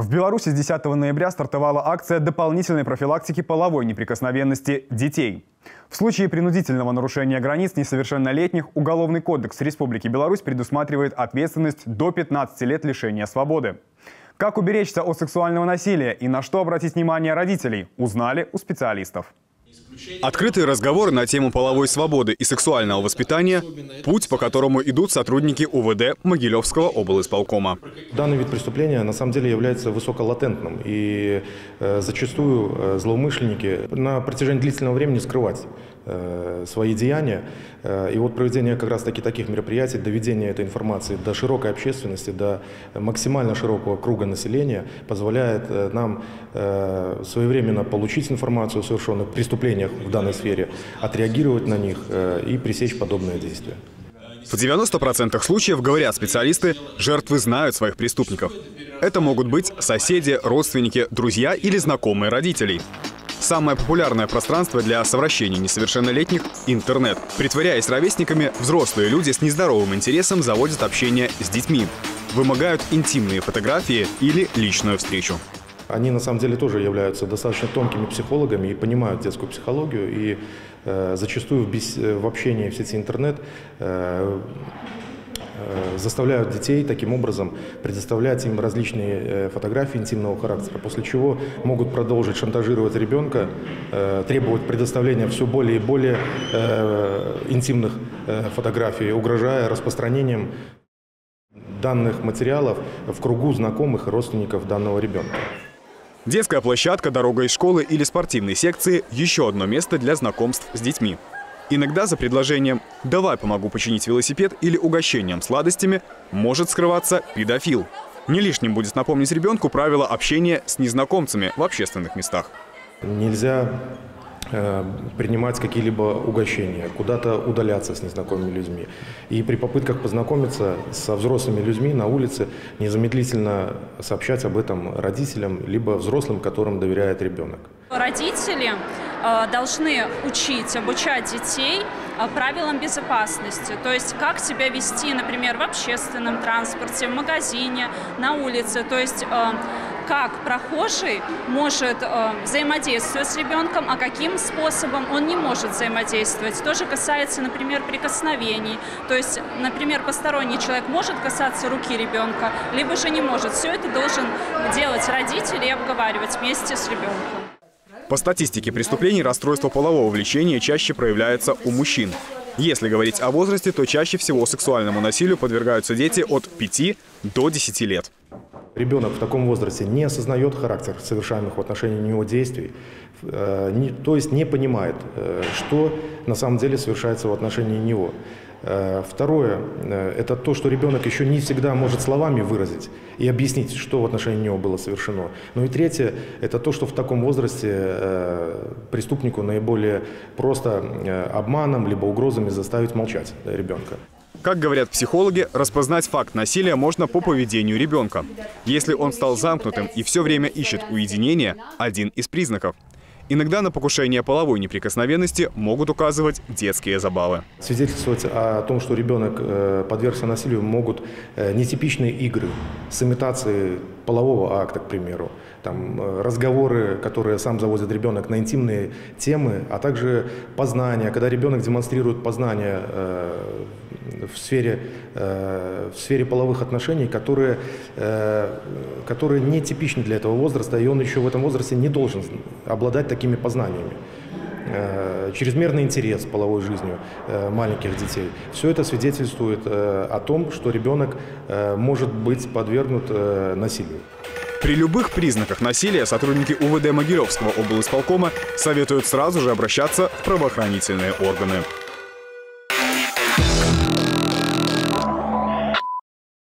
В Беларуси с 10 ноября стартовала акция дополнительной профилактики половой неприкосновенности детей. В случае принудительного нарушения границ несовершеннолетних Уголовный кодекс Республики Беларусь предусматривает ответственность до 15 лет лишения свободы. Как уберечься от сексуального насилия и на что обратить внимание родителей, узнали у специалистов. Открытые разговоры на тему половой свободы и сексуального воспитания – путь, по которому идут сотрудники УВД Могилевского обл. Исполкома. Данный вид преступления на самом деле является высоколатентным, и зачастую злоумышленники на протяжении длительного времени скрывают свои деяния. И вот проведение как раз таки таких мероприятий, доведение этой информации до широкой общественности, до максимально широкого круга населения позволяет нам своевременно получить информацию о совершенных преступлениях в данной сфере, отреагировать на них и пресечь подобные действия. В 90% случаев, говорят специалисты, жертвы знают своих преступников. Это могут быть соседи, родственники, друзья или знакомые родителей. Самое популярное пространство для совращения несовершеннолетних – интернет. Притворяясь ровесниками, взрослые люди с нездоровым интересом заводят общение с детьми, вымогают интимные фотографии или личную встречу. Они на самом деле тоже являются достаточно тонкими психологами и понимают детскую психологию. И зачастую в общении в сети интернет заставляют детей таким образом предоставлять им различные фотографии интимного характера, после чего могут продолжить шантажировать ребенка, требовать предоставления все более и более интимных фотографий, угрожая распространением данных материалов в кругу знакомых и родственников данного ребенка. Детская площадка, дорога из школы или спортивной секции – еще одно место для знакомств с детьми. Иногда за предложением «давай помогу починить велосипед» или угощением сладостями может скрываться педофил. Не лишним будет напомнить ребенку правила общения с незнакомцами в общественных местах. Нельзя принимать какие-либо угощения, куда-то удаляться с незнакомыми людьми. И при попытках познакомиться со взрослыми людьми на улице незамедлительно сообщать об этом родителям, либо взрослым, которым доверяет ребенок. Родители должны учить, обучать детей правилам безопасности. То есть как себя вести, например, в общественном транспорте, в магазине, на улице. То есть как прохожий может взаимодействовать с ребенком, а каким способом он не может взаимодействовать. То же касается, например, прикосновений. То есть, например, посторонний человек может касаться руки ребенка, либо же не может. Все это должен делать родитель и обговаривать вместе с ребенком. По статистике преступлений расстройство полового влечения чаще проявляется у мужчин. Если говорить о возрасте, то чаще всего сексуальному насилию подвергаются дети от 5 до 10 лет. Ребенок в таком возрасте не осознает характер совершаемых в отношении него действий, то есть не понимает, что на самом деле совершается в отношении него. Второе – это то, что ребенок еще не всегда может словами выразить и объяснить, что в отношении него было совершено. Ну и третье – это то, что в таком возрасте преступнику наиболее просто обманом либо угрозами заставить молчать ребенка. Как говорят психологи, распознать факт насилия можно по поведению ребенка. Если он стал замкнутым и все время ищет уединения – один из признаков. Иногда на покушение половой неприкосновенности могут указывать детские забавы. Свидетельствовать о том, что ребенок подвергся насилию, могут нетипичные игры с имитацией полового акта, к примеру. Там разговоры, которые сам заводит ребенок на интимные темы, а также познания, когда ребенок демонстрирует познания в сфере половых отношений, которые не типичны для этого возраста, и он еще в этом возрасте не должен обладать такими познаниями. Чрезмерный интерес половой жизнью маленьких детей. Все это свидетельствует о том, что ребенок может быть подвергнут насилию. При любых признаках насилия сотрудники УВД Магировского обл. Исполкома советуют сразу же обращаться в правоохранительные органы.